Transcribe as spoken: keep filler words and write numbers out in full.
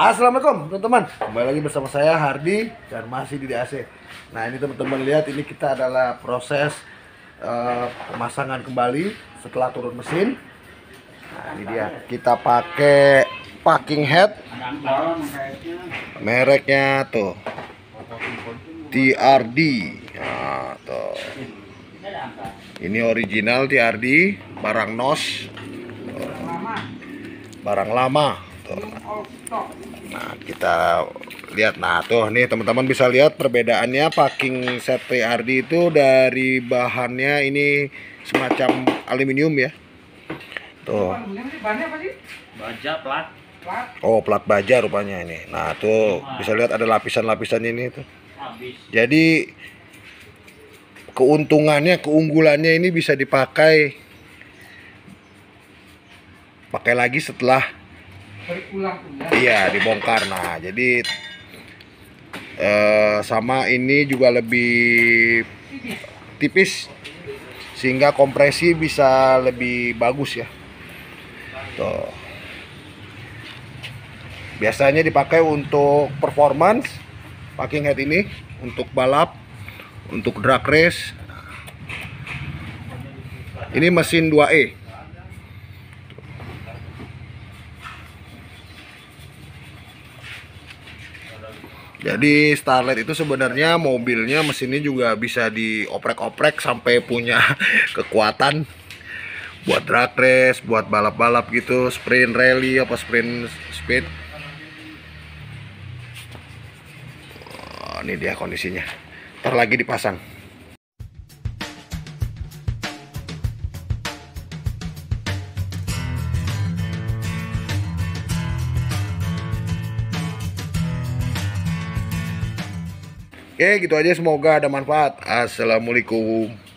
Assalamualaikum teman-teman, kembali lagi bersama saya Hardi dan masih di D A C. Nah ini teman-teman lihat, ini kita adalah proses uh, pemasangan kembali setelah turun mesin. Nah ini dia, kita pakai packing head, mereknya tuh T R D. Nah, tuh. Ini original T R D, barang N O S, tuh. Barang lama. Nah kita lihat, nah tuh nih teman-teman bisa lihat perbedaannya. Packing set T R D itu dari bahannya ini semacam aluminium ya. Tuh. Baja plat. Oh plat baja rupanya ini. Nah tuh bisa lihat ada lapisan-lapisan ini tuh. Jadi keuntungannya, keunggulannya ini bisa dipakai pakai lagi setelah iya dibongkar. Nah jadi eh, sama ini juga lebih tipis sehingga kompresi bisa lebih bagus ya. Tuh. Biasanya dipakai untuk performance packing head ini, untuk balap, untuk drag race. Ini mesin dua E. Jadi Starlet itu sebenarnya mobilnya, mesinnya juga bisa dioprek-oprek sampai punya kekuatan buat drag race, buat balap-balap gitu, sprint rally apa sprint speed. Oh, ini dia kondisinya. Ntar lagi dipasang. Oke, gitu aja. Semoga ada manfaat. Assalamualaikum.